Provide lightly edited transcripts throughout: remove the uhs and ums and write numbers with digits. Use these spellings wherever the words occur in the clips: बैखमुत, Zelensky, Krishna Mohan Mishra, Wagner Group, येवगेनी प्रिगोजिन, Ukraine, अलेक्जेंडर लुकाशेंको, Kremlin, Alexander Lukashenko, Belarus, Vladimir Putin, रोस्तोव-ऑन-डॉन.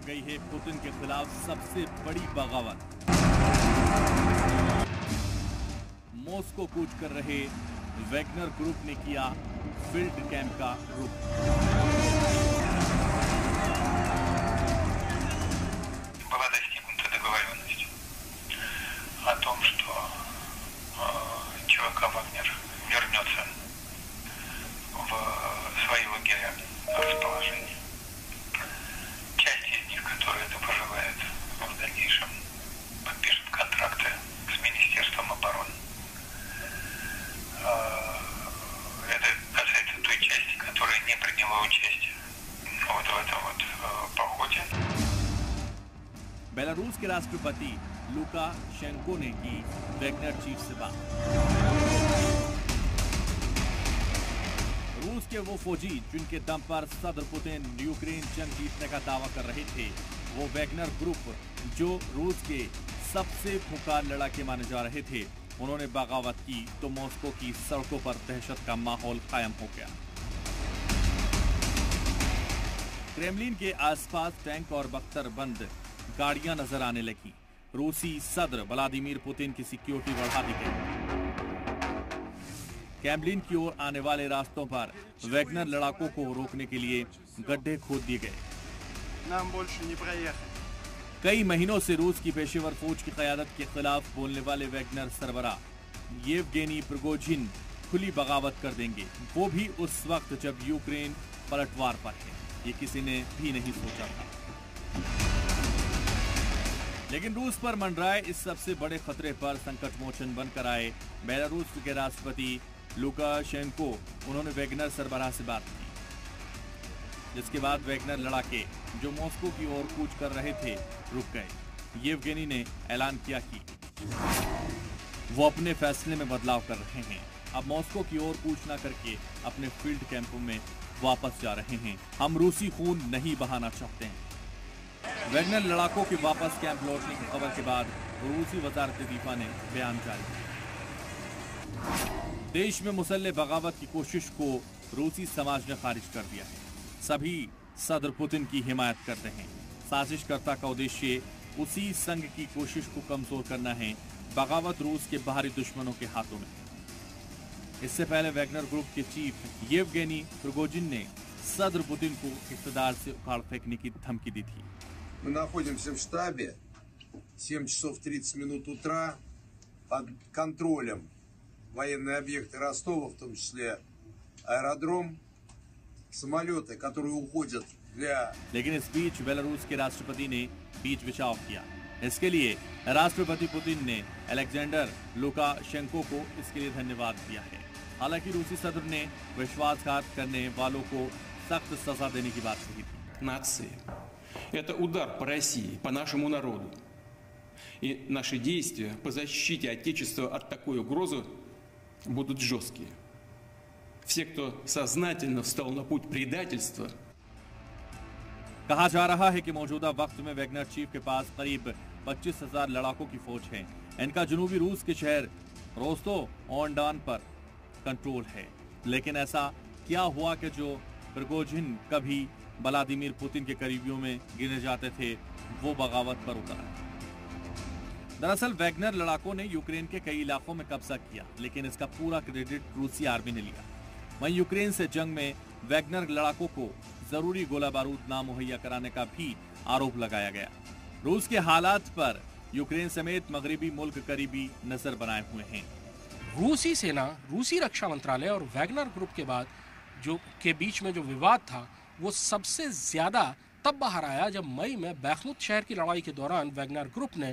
लग गई है पुतिन के खिलाफ सबसे बड़ी बगावत। मॉस्को कूच कर रहे वैगनर ग्रुप ने किया फील्ड कैंप का रुख। была достигнута договоренность о том, что ЧВК Вагнер вернется в свои лагеря расположения. बेलारूस के राष्ट्रपति लुकाशेंको ने की वैगनर चीफ से बात। रूस के वो फौजी जिनके दम पर सदर पुतिन यूक्रेन जंग जीतने का दावा कर रहे थे, वो वैगनर ग्रुप जो रूस के सबसे फुकार लड़ाके माने जा रहे थे, उन्होंने बगावत की तो मॉस्को की सड़कों पर दहशत का माहौल कायम हो गया। क्रेमलिन के आसपास टैंक और बख्तर बंद गाड़ियां नजर आने लगी। रूसी सदर व्लादिमीर पुतिन की सिक्योरिटी बढ़ा दी गई। क्रेमलिन की ओर आने वाले रास्तों पर वैगनर लड़ाकों को रोकने के लिए गड्ढे खोद दिए गए। कई महीनों से रूस की पेशेवर फौज की क़यादत के खिलाफ बोलने वाले वैगनर सरबरा येवगेनी प्रिगोजिन खुली बगावत कर देंगे, वो भी उस वक्त जब यूक्रेन पलटवार पर है। ये किसी ने भी नहीं सोचा था, लेकिन रूस पर मंडराए इस सबसे बड़े खतरे पर संकट मोचन बनकर आए बेलारूस के राष्ट्रपति लुकाशेंको। उन्होंने वैगनर सरबराह से बात की, जिसके बाद वैगनर लड़ाके जो मॉस्को की ओर कूच कर रहे थे रुक गए। येवगेनी ने ऐलान किया कि वो अपने फैसले में बदलाव कर रहे हैं, अब मॉस्को की ओर कूच ना करके अपने फील्ड कैंपों में वापस जा रहे हैं। हम रूसी खून नहीं बहाना चाहते हैं। वैगनर लड़ाकों के वापस कैंप लौटने की खबर के बाद रूसी वजारत दीफा ने बयान जारी किया। देश में मुसल्लह बगावत की कोशिश को रूसी समाज ने खारिज कर दिया है। सभी सदर पुतिन की हिमायत करते हैं। साजिशकर्ता का उद्देश्य उसी संघ की कोशिश को कमजोर करना है। बगावत रूस के बाहरी दुश्मनों के हाथों में। इससे पहले वैगनर ग्रुप के चीफ येवगेनी प्रिगोजिन ने सदर पुतिन को इख्तदार से उखाड़ फेंकने की धमकी दी थी। Мы находимся в штабе 7 часов 30 минут утра под контролем военные объекты Ростова, в том числе аэродром, самолеты, которые уходят для... लेकिन इस बीच बेलारूस के राष्ट्रपति ने बीच बचाव किया। इसके लिए राष्ट्रपति पुतिन ने अलेक्जेंडर लुकाशेंको को इसके लिए धन्यवाद दिया है। हालांकि रूसी सदर ने विश्वासघात करने वालों को सख्त सजा देने की बात कही थी। Это удар по России, по нашему народу. И наши действия по защите Отечества от такой угрозы будут жесткие. Все, кто сознательно встал на путь предательства. कहा जा रहा है कि मौजूदा वक्त में वैगनर चीफ के पास करीब 25,000 लड़ाकों की फौज है। इनका जुनूबी रूस के शहर रोस्तोव-ऑन-डॉन पर कंट्रोल है। लेकिन ऐसा क्या हुआ कि जो प्रिगोजिन कभी व्लादिमीर पुतिन के करीबियों में गिने जाते थे, वो बगावत पर उतरा। दरअसल वैगनर लड़ाकों ने यूक्रेन के कई इलाकों में कब्जा किया, लेकिन इसका पूरा क्रेडिट रूसी आर्मी ने लिया। वहीं यूक्रेन से जंग में वैगनर लड़ाकों को जरूरी गोला बारूद ना मुहैया कराने का भी आरोप लगाया गया। रूस के हालात पर यूक्रेन समेत मगरबी मुल्क करीबी नजर बनाए हुए हैं। रूसी सेना, रूसी रक्षा मंत्रालय और वैगनर ग्रुप के बाद जो के बीच में जो विवाद था, वो सबसे ज्यादा तब बाहर आया जब मई में बैखमुत शहर की लड़ाई के दौरान वैगनर ग्रुप ने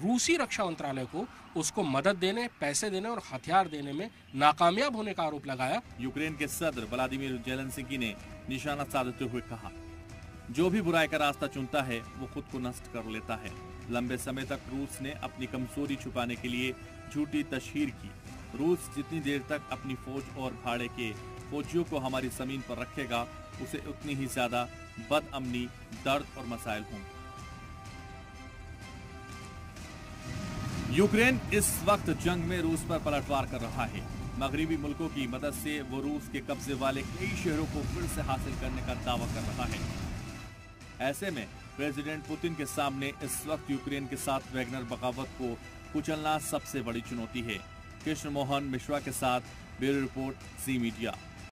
रूसी रक्षा मंत्रालय को उसको मदद देने, पैसे देने और हथियार देने में नाकामयाब होने का आरोप लगाया। यूक्रेन के सदर व्लादिमीर जेलेंस्की ने निशाना साधते हुए कहा, जो भी बुराई का रास्ता चुनता है वो खुद को नष्ट कर लेता है। लंबे समय तक रूस ने अपनी कमजोरी छुपाने के लिए झूठी तशहीर की। रूस जितनी देर तक अपनी फौज और भाड़े के फौजियों को हमारी जमीन पर रखेगा, उसे उतनी ही ज्यादा बदअमनी, दर्द और मसाइल होंगे। यूक्रेन इस वक्त जंग में रूस पर पलटवार कर रहा है। मगरिबी मुल्कों की मदद से वो रूस के कब्जे वाले कई शहरों को फिर से हासिल करने का दावा कर रहा है। ऐसे में प्रेसिडेंट पुतिन के सामने इस वक्त यूक्रेन के साथ वैगनर बगावत को कुचलना सबसे बड़ी चुनौती है। कृष्ण मोहन मिश्रा के साथ ब्यूरो रिपोर्ट, सी मीडिया।